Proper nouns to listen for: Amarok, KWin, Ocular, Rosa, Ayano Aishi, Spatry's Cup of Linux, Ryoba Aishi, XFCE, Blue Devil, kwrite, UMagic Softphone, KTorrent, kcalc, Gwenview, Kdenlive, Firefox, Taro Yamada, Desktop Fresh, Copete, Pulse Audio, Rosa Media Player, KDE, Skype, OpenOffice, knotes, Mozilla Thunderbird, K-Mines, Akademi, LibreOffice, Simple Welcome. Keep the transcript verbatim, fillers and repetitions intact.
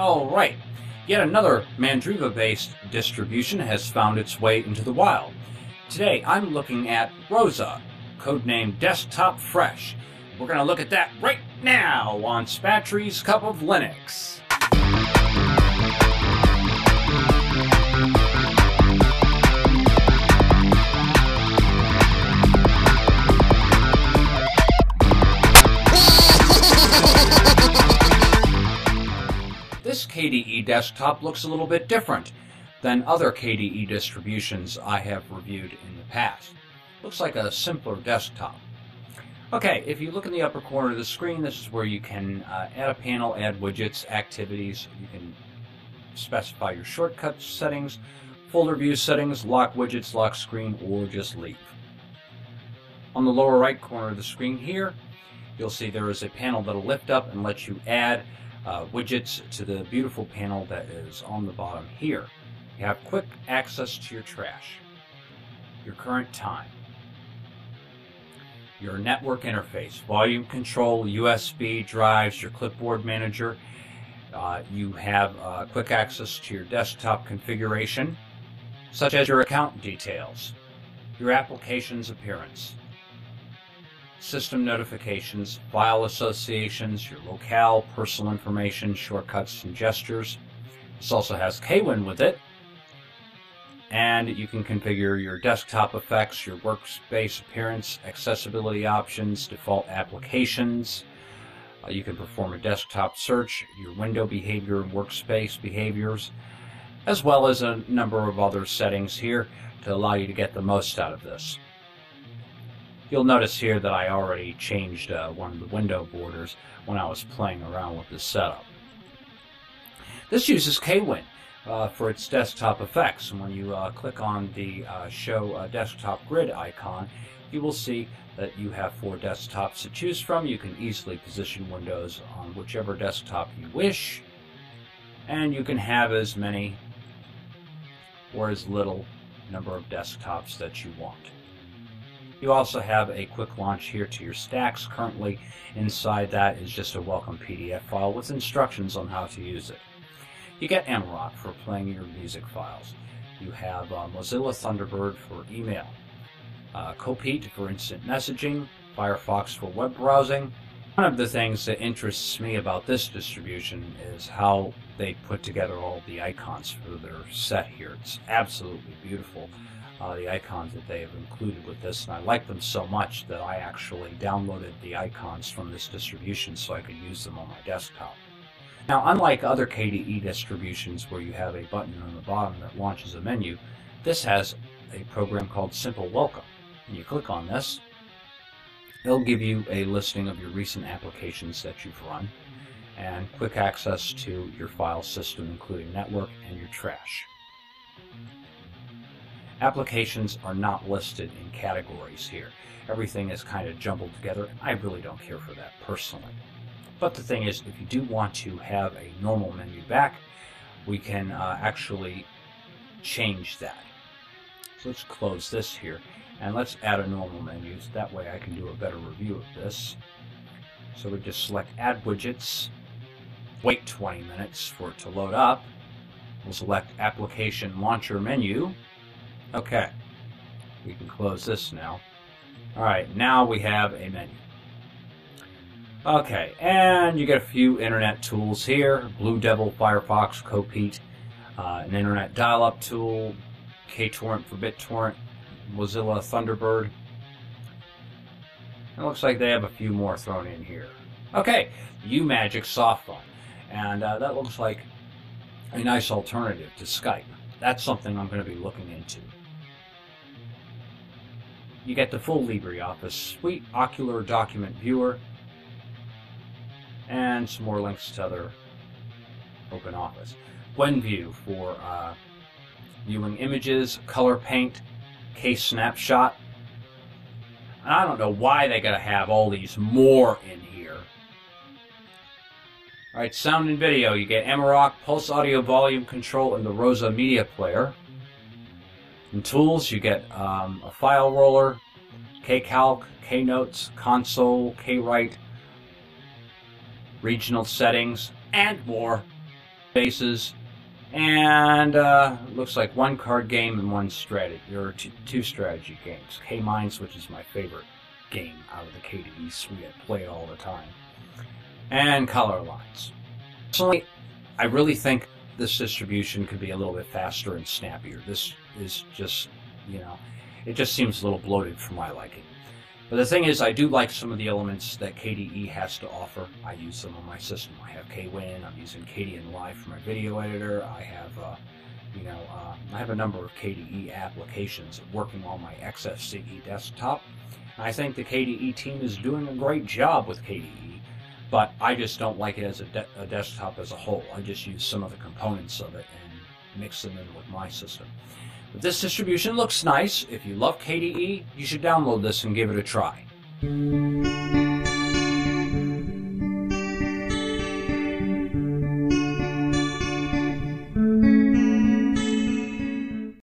Alright, yet another Mandriva-based distribution has found its way into the wild. Today I'm looking at Rosa, codenamed Desktop Fresh. We're going to look at that right now on Spatry's Cup of Linux. This K D E desktop looks a little bit different than other K D E distributions I have reviewed in the past. Looks like a simpler desktop. Okay, if you look in the upper corner of the screen, this is where you can uh, add a panel, add widgets, activities. You can specify your shortcut settings, folder view settings, lock widgets, lock screen, or just leave. On the lower right corner of the screen here, you'll see there is a panel that'll lift up and let you add Uh, widgets to the beautiful panel that is on the bottom here. You have quick access to your trash, your current time, your network interface, volume control, U S B drives, your clipboard manager. Uh, you have uh, quick access to your desktop configuration, such as your account details, your application's appearance, system notifications, file associations, your locale, personal information, shortcuts and gestures. This also has KWin with it. And you can configure your desktop effects, your workspace appearance, accessibility options, default applications. Uh, you can perform a desktop search, your window behavior and workspace behaviors, as well as a number of other settings here to allow you to get the most out of this. You'll notice here that I already changed uh, one of the window borders when I was playing around with this setup. This uses KWin uh, for its desktop effects, and when you uh, click on the uh, Show uh, Desktop Grid icon, you will see that you have four desktops to choose from. You can easily position windows on whichever desktop you wish, and you can have as many or as little number of desktops that you want. You also have a quick launch here to your stacks. Currently inside that is just a welcome P D F file with instructions on how to use it. You get Amarok for playing your music files. You have uh, Mozilla Thunderbird for email, uh, Copete for instant messaging, Firefox for web browsing. One of the things that interests me about this distribution is how they put together all the icons for their set here. It's absolutely beautiful. Uh, the icons that they have included with this, and I like them so much that I actually downloaded the icons from this distribution so I could use them on my desktop. Now, unlike other K D E distributions where you have a button on the bottom that launches a menu, this has a program called Simple Welcome. When you click on this, it'll give you a listing of your recent applications that you've run, and quick access to your file system, including network and your trash. Applications are not listed in categories here. Everything is kind of jumbled together. I really don't care for that personally. But the thing is, if you do want to have a normal menu back, we can uh, actually change that. So let's close this here, and let's add a normal menu. That way I can do a better review of this. So we just select Add Widgets, wait twenty minutes for it to load up. We'll select Application Launcher Menu. Okay, we can close this now. Alright, now we have a menu. Okay, and you get a few internet tools here. Blue Devil, Firefox, Copete, uh, an internet dial-up tool, KTorrent for BitTorrent, Mozilla Thunderbird. It looks like they have a few more thrown in here. Okay, UMagic Softphone. And uh, that looks like a nice alternative to Skype. That's something I'm going to be looking into. You get the full LibreOffice suite, Ocular document viewer, and some more links to other OpenOffice. Gwenview for uh, viewing images, color paint, case snapshot. And I don't know why they got to have all these more in here. All right, sound and video. You get Amarok, Pulse Audio volume control, and the Rosa Media Player. In tools, you get um, a file roller, kcalc, knotes, console, kwrite, regional settings, and more. bases, and uh, looks like one card game and one strategy, or two, two strategy games. K-Mines, which is my favorite game out of the K D E suite, I play it all the time, and color lines. Personally, I really think this distribution could be a little bit faster and snappier. This is just, you know, it just seems a little bloated for my liking. But the thing is, I do like some of the elements that K D E has to offer. I use some on my system. I have KWin. I'm using Kdenlive for my video editor. I have, uh, you know, uh, I have a number of K D E applications working on my X F C E desktop. And I think the K D E team is doing a great job with K D E, but I just don't like it as a, de a desktop as a whole. I just use some of the components of it and mix them in with my system. But this distribution looks nice. If you love K D E, you should download this and give it a try.